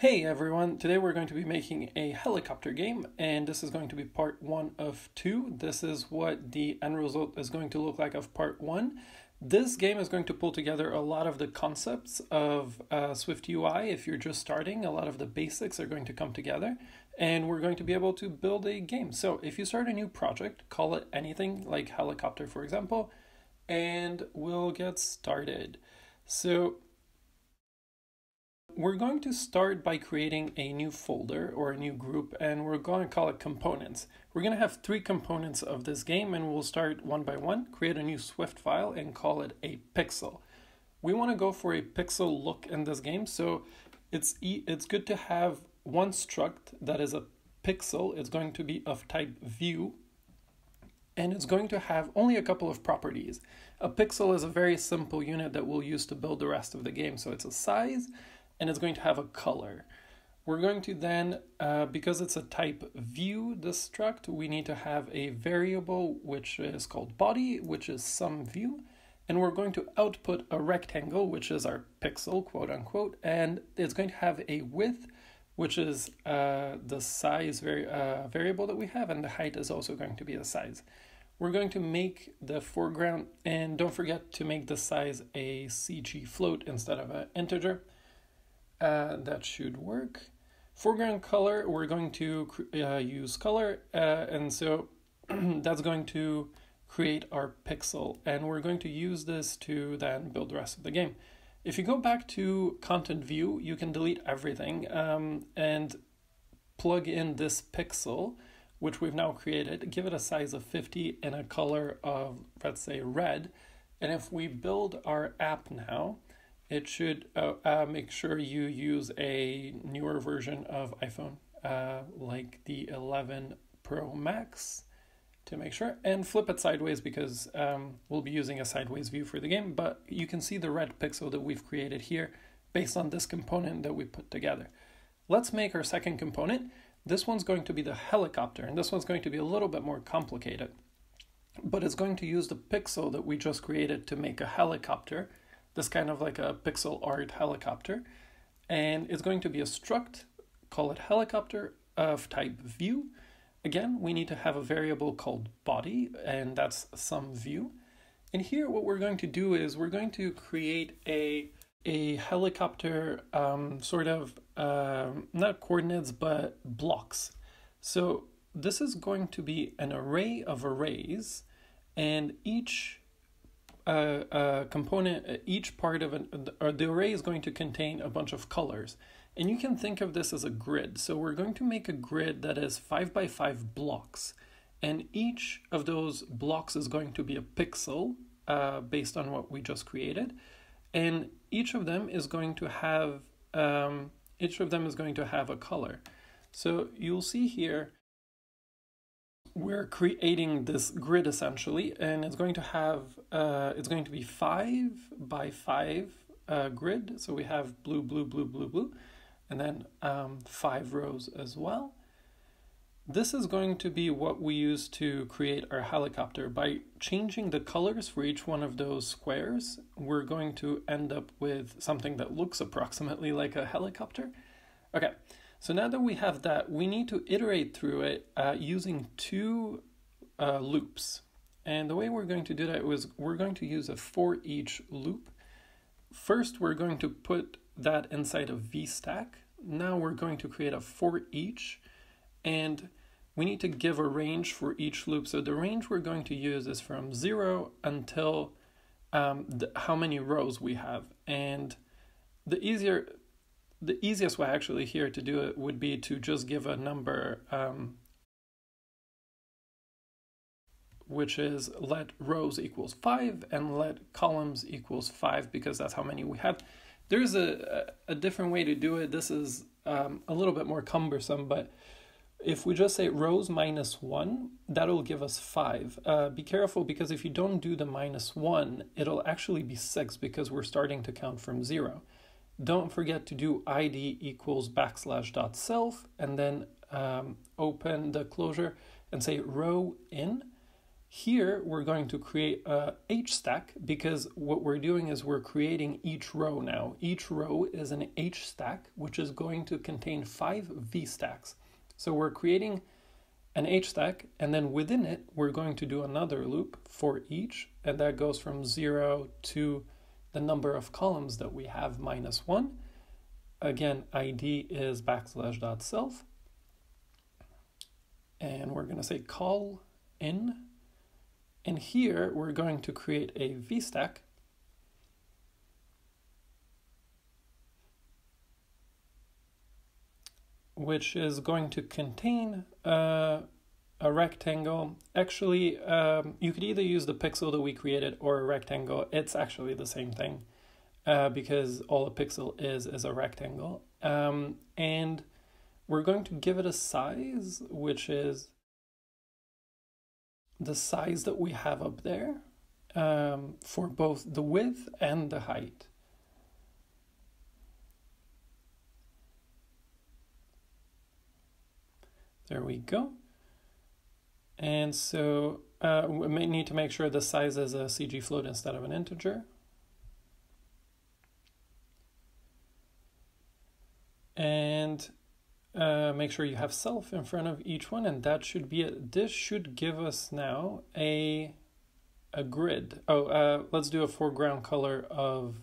Hey everyone, today we're going to be making a helicopter game, and this is going to be part one of two. This is what the end result is going to look like of part one. This game is going to pull together a lot of the concepts of SwiftUI. If you're just starting, a lot of the basics are going to come together, and we're going to be able to build a game. So if you start a new project, call it anything, like helicopter for example, and we'll get started. So we're going to start by creating a new folder or a new group, and we're going to call it components. We're going to have three components of this game, and we'll start one by one, create a new Swift file and call it a pixel. We want to go for a pixel look in this game, so it's good to have one struct that is a pixel. It's going to be of type view, and it's going to have only a couple of properties. A pixel is a very simple unit that we'll use to build the rest of the game, so it's a size, and it's going to have a color. We're going to then, because it's a type view, this struct, we need to have a variable which is called body, which is some view, and we're going to output a rectangle, which is our pixel, quote unquote, and it's going to have a width, which is the size variable that we have, and the height is also going to be the size. We're going to make the foreground, and don't forget to make the size a CG float instead of an integer. That should work. Foreground color, we're going to use color, and so that's going to create our pixel, and we're going to use this to then build the rest of the game. If you go back to content view, you can delete everything and plug in this pixel, which we've now created, give it a size of 50 and a color of, let's say, red, and if we build our app now, it should make sure you use a newer version of iPhone, like the 11 Pro Max, to make sure, and flip it sideways because we'll be using a sideways view for the game, but you can see the red pixel that we've created here based on this component that we put together. Let's make our second component. This one's going to be the helicopter, and this one's going to be a little bit more complicated, but it's going to use the pixel that we just created to make a helicopter. This kind of like a pixel art helicopter, and it's going to be a struct, call it helicopter, of type view. Again, we need to have a variable called body, and that's some view. And here what we're going to do is we're going to create a helicopter sort of, not coordinates, but blocks. So this is going to be an array of arrays, and each part of the array is going to contain a bunch of colors, and you can think of this as a grid. So we're going to make a grid that is 5 by 5 blocks, and each of those blocks is going to be a pixel based on what we just created, and each of them is going to have a color. So you'll see here we're creating this grid essentially, and it's going to have it's going to be 5 by 5 grid. So we have blue, blue, blue, blue, blue, and then 5 rows as well. This is going to be what we use to create our helicopter. By changing the colors for each one of those squares, we're going to end up with something that looks approximately like a helicopter. Okay. So now that we have that, we need to iterate through it using two loops. And the way we're going to do that is we're going to use a for each loop. First, we're going to put that inside a vStack. Now we're going to create a for each, and we need to give a range for each loop. So the range we're going to use is from 0 until how many rows we have. And the easiest way actually here to do it would be to just give a number, which is let rows equals 5 and let columns equals 5, because that's how many we have. There's a different way to do it. This is a little bit more cumbersome, but if we just say rows minus 1, that'll give us 5. Be careful, because if you don't do the minus 1, it'll actually be 6, because we're starting to count from 0. Don't forget to do id equals \self, and then open the closure and say row in, Here, we're going to create a H-stack because what we're doing is we're creating each row now. Each row is an H-stack, which is going to contain 5 V-stacks. So we're creating an H-stack, and then within it, we're going to do another loop for each, and that goes from 0 to the number of columns that we have, -1. Again, ID is \self. And we're going to say call in. And here, we're going to create a V-stack. Which is going to contain a rectangle. Actually, you could either use the pixel that we created or a rectangle. It's actually the same thing because all a pixel is a rectangle. And we're going to give it a size, which is the size that we have up there for both the width and the height. There we go. And so we may need to make sure the size is a CG float instead of an integer. And make sure you have self in front of each one, and that should be it. This should give us now a grid. Oh, let's do a foreground color of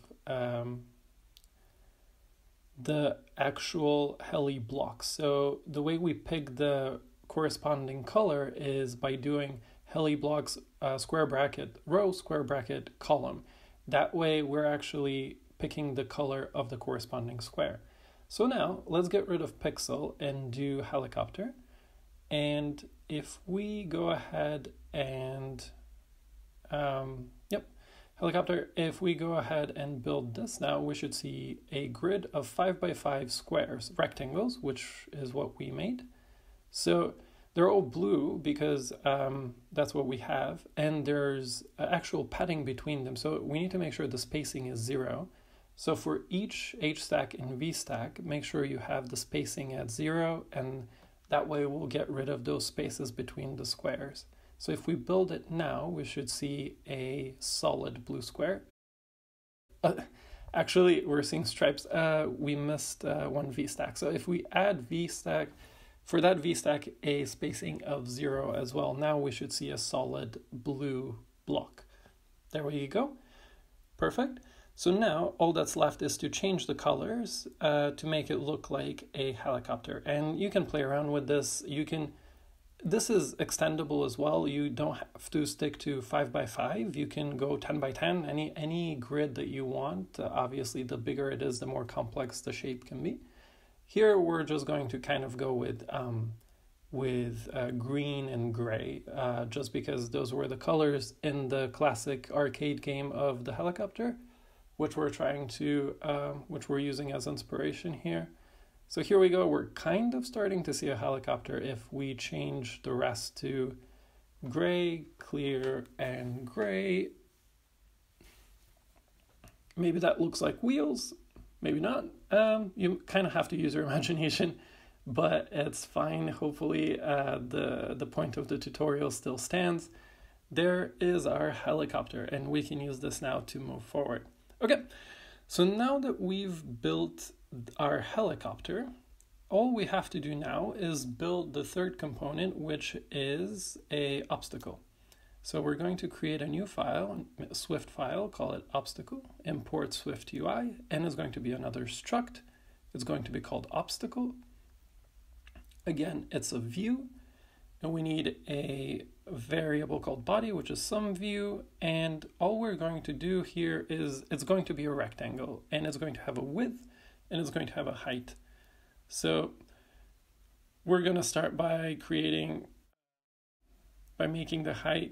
the actual heli block. So the way we pick the corresponding color is by doing heli blocks >row >column. That way we're actually picking the color of the corresponding square. So now let's get rid of pixel and do helicopter. And if we go ahead and helicopter, if we go ahead and build this now, we should see a grid of 5 by 5 squares, rectangles, which is what we made. So they're all blue because that's what we have, and there's actual padding between them. So we need to make sure the spacing is 0. So for each H-stack and V-stack, make sure you have the spacing at 0, and that way we'll get rid of those spaces between the squares. So if we build it now, we should see a solid blue square. Actually, we're seeing stripes. We missed one V-stack. So if we add V-stack, for that V-stack, a spacing of 0 as well. Now we should see a solid blue block. There we go. Perfect. So now all that's left is to change the colors to make it look like a helicopter. And you can play around with this. You can... This is extendable as well. You don't have to stick to 5 by 5. You can go 10 by 10, any grid that you want. Obviously, the bigger it is, the more complex the shape can be. Here, we're just going to kind of go with green and gray, just because those were the colors in the classic arcade game of the helicopter, which we're trying to, which we're using as inspiration here. So here we go, we're kind of starting to see a helicopter if we change the rest to gray, clear, and gray. Maybe that looks like wheels, maybe not. You kind of have to use your imagination, but it's fine. Hopefully the point of the tutorial still stands. There is our helicopter, and we can use this now to move forward. Okay, so now that we've built our helicopter, all we have to do now is build the third component, which is an obstacle. So we're going to create a new file, a Swift file, call it obstacle, import SwiftUI, and it's going to be another struct. It's going to be called obstacle. Again, it's a view, and we need a variable called body, which is some view, and all we're going to do here is it's going to be a rectangle, and it's going to have a width, and it's going to have a height. So we're going to start by creating, by making the height,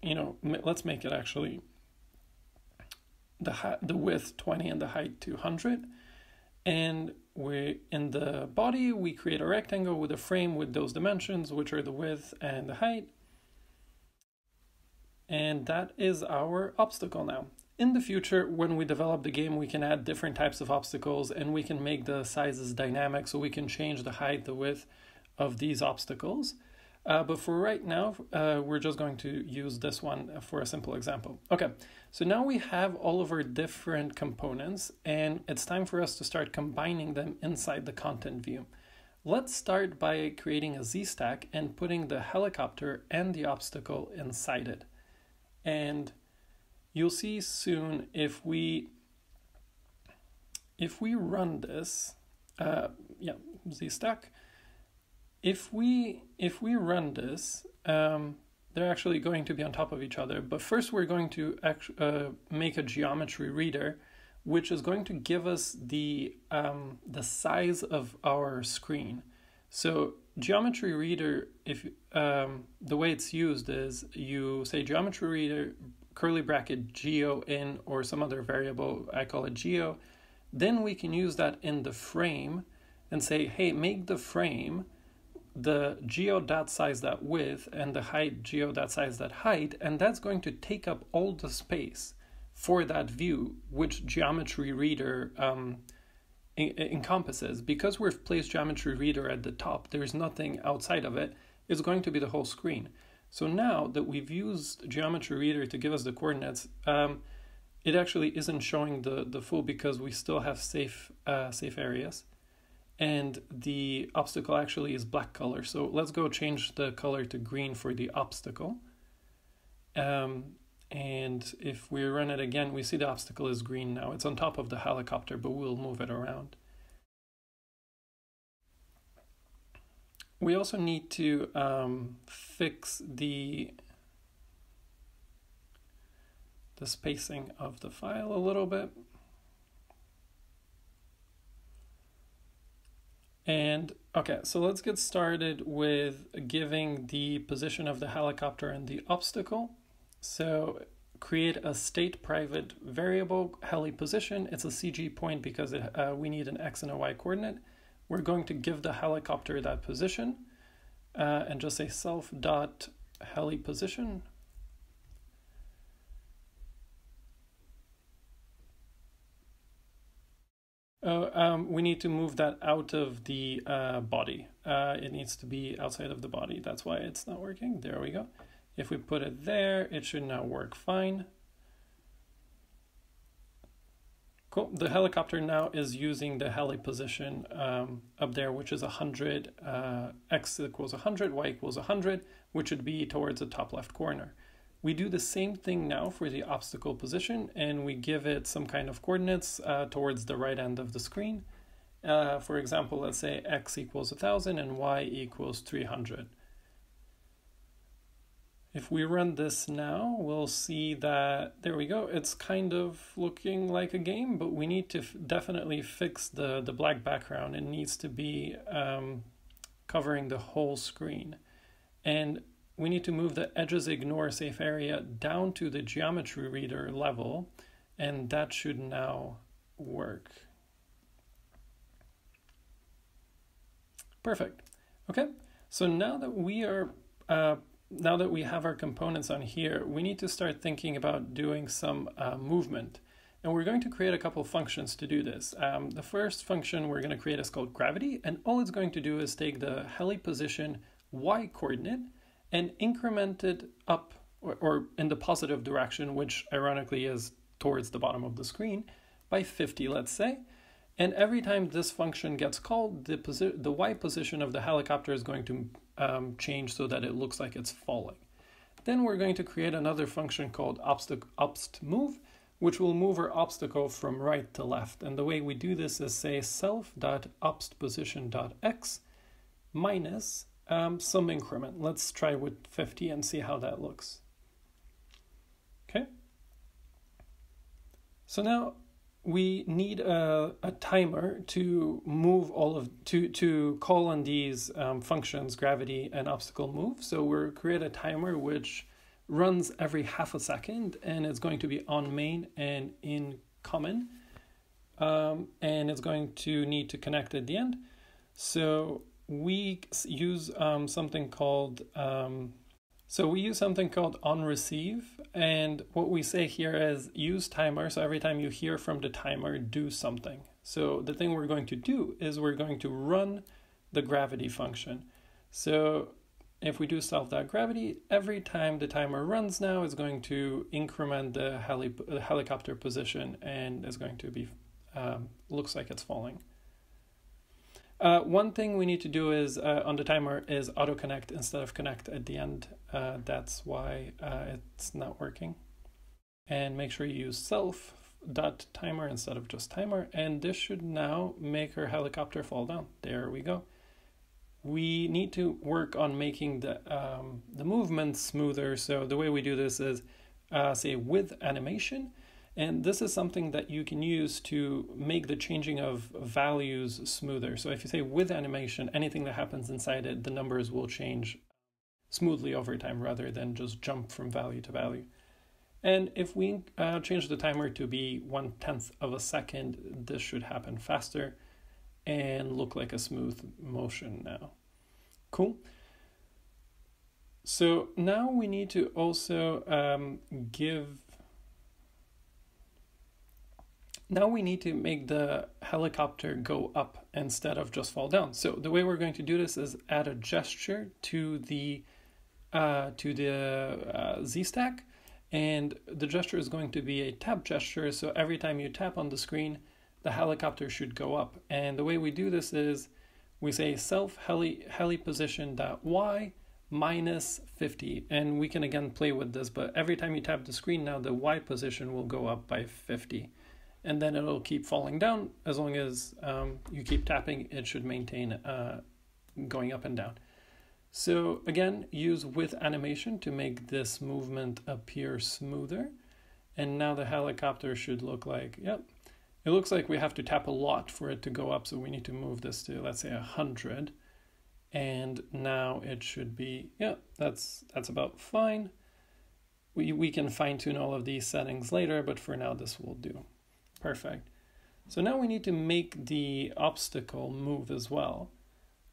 you know, let's make it actually the width 20 and the height 200. And in the body, we create a rectangle with a frame with those dimensions, which are the width and the height. And that is our obstacle now. In the future, when we develop the game, we can add different types of obstacles, and we can make the sizes dynamic, so we can change the height, the width of these obstacles. But for right now, we're just going to use this one for a simple example. Okay, so now we have all of our different components, and it's time for us to start combining them inside the content view. Let's start by creating a Z-stack and putting the helicopter and the obstacle inside it. And you'll see soon if we run this, Z-stack, if we run this, they're actually going to be on top of each other. But first we're going to make a geometry reader, which is going to give us the size of our screen. So geometry reader, if the way it's used is you say geometry reader curly bracket geo in or some other variable, I call it geo. Then we can use that in the frame and say, hey, make the frame the geo.size.width and the height geo.size.height, and that's going to take up all the space for that view, which geometry reader encompasses. Because we've placed geometry reader at the top, there's nothing outside of it. It's going to be the whole screen. So now that we've used geometry reader to give us the coordinates, it actually isn't showing the full because we still have safe areas. And the obstacle actually is black color. So let's go change the color to green for the obstacle. And if we run it again, we see the obstacle is green now. It's on top of the helicopter, but we'll move it around. We also need to fix the spacing of the file a little bit. And okay, so let's get started with giving the position of the helicopter and the obstacle. So create a state private variable, heli position. It's a CG point because we need an X and a Y coordinate. We're going to give the helicopter that position and just say self.heli position. We need to move that out of the body. It needs to be outside of the body. That's why it's not working. There we go. If we put it there, it should now work fine. Cool. The helicopter now is using the heli position up there, which is 100. X equals 100, Y equals 100, which should be towards the top left corner. We do the same thing now for the obstacle position, and we give it some kind of coordinates towards the right end of the screen. For example, let's say X equals 1000 and Y equals 300. If we run this now, we'll see that, there we go, it's kind of looking like a game, but we need to definitely fix the black background. It needs to be covering the whole screen. And we need to move the edges ignore safe area down to the geometry reader level, and that should now work. Perfect. Okay, so now that we are now that we have our components on here, we need to start thinking about doing some movement, and we're going to create a couple functions to do this. The first function we're going to create is called gravity, and all it's going to do is take the heli position Y coordinate and increment it up or in the positive direction, which ironically is towards the bottom of the screen, by 50, let's say. And every time this function gets called, the Y position of the helicopter is going to change so that it looks like it's falling. Then we're going to create another function called obst_move, which will move our obstacle from right to left. And the way we do this is say self.obstposition.x minus some increment. Let's try with 50 and see how that looks. Okay. So now we need a timer to move all of to call on these functions, gravity and obstacle move. So we'll create a timer which runs every half a second, and it's going to be on main and in common, and it's going to need to connect at the end. So we use something called onReceive, and what we say here is use timer. So every time you hear from the timer, do something. So the thing we're going to do is we're going to run the gravity function. So If we do self.gravity, every time the timer runs now, it's going to increment the helicopter position, and it's going to be, looks like it's falling. One thing we need to do is on the timer is auto connect instead of connect at the end. That's why it's not working. And make sure you use self.timer instead of just timer. And this should now make our helicopter fall down. There we go. We need to work on making the movement smoother. So the way we do this is say with animation. And this is something that you can use to make the changing of values smoother. So if you say with animation, anything that happens inside it, the numbers will change smoothly over time rather than just jump from value to value. And if we change the timer to be 1/10 of a second, this should happen faster and look like a smooth motion now. Cool. So now we need to also Now we need to make the helicopter go up instead of just fall down. So the way we're going to do this is add a gesture to the Z stack, and the gesture is going to be a tap gesture. So every time you tap on the screen, the helicopter should go up. And the way we do this is we say self heli position.y -50, and we can again play with this. But every time you tap the screen now, the Y position will go up by 50. And then it'll keep falling down. As long as you keep tapping, it should maintain going up and down. So again, use with animation to make this movement appear smoother. And now the helicopter should look like, yep. It looks like we have to tap a lot for it to go up. So we need to move this to, let's say, 100. And now it should be, yeah, that's about fine. We can fine tune all of these settings later, but for now this will do. Perfect. So now we need to make the obstacle move as well.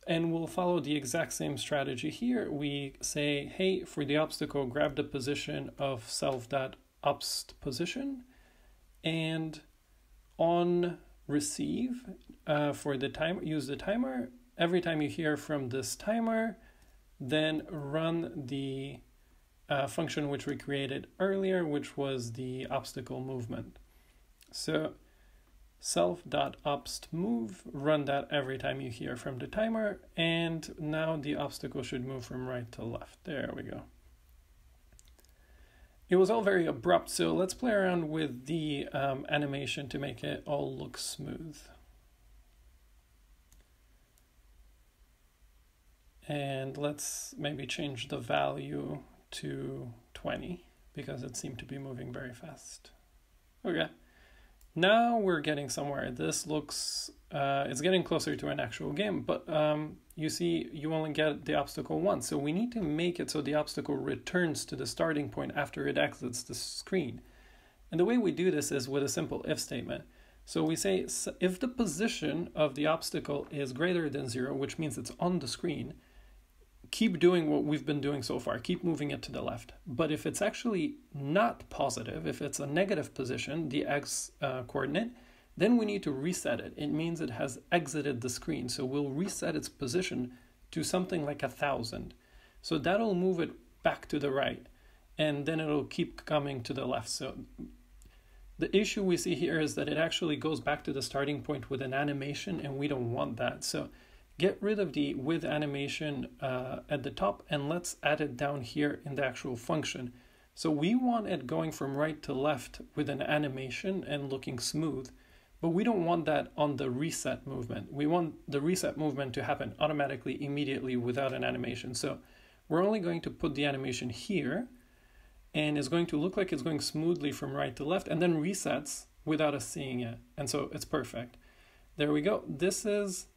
And we'll follow the exact same strategy here. We say, hey, for the obstacle, grab the position of self.obst position. And on receive, for the timer, use the timer. Every time you hear from this timer, then run the function which we created earlier, which was the obstacle movement. So self.obst move, run that every time you hear from the timer, and now the obstacle should move from right to left. There we go. It was all very abrupt, so let's play around with the animation to make it all look smooth. And let's maybe change the value to 20 because it seemed to be moving very fast. Okay. Now we're getting somewhere. This looks, it's getting closer to an actual game, but you see, you only get the obstacle once. So we need to make it so the obstacle returns to the starting point after it exits the screen. And the way we do this is with a simple if statement. So we say, if the position of the obstacle is greater than 0, which means it's on the screen, keep doing what we've been doing so far, keep moving it to the left. But if it's actually not positive, if it's a negative position, the X coordinate, then we need to reset it. It means it has exited the screen. So we'll reset its position to something like 1,000. So that'll move it back to the right, and then it'll keep coming to the left. So the issue we see here is that it actually goes back to the starting point with an animation, and we don't want that. So get rid of the with animation at the top, and let's add it down here in the actual function. So we want it going from right to left with an animation and looking smooth, but we don't want that on the reset movement. We want the reset movement to happen automatically, immediately, without an animation. So we're only going to put the animation here, and it's going to look like it's going smoothly from right to left, and then resets without us seeing it. And so it's perfect. There we go. This is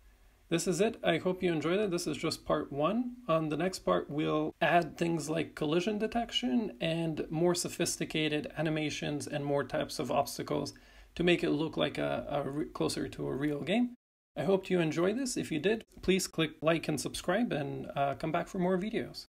it. I hope you enjoyed it. This is just part one. On the next part, we'll add things like collision detection and more sophisticated animations and more types of obstacles to make it look like a closer to a real game. I hope you enjoyed this. If you did, please click like and subscribe, and come back for more videos.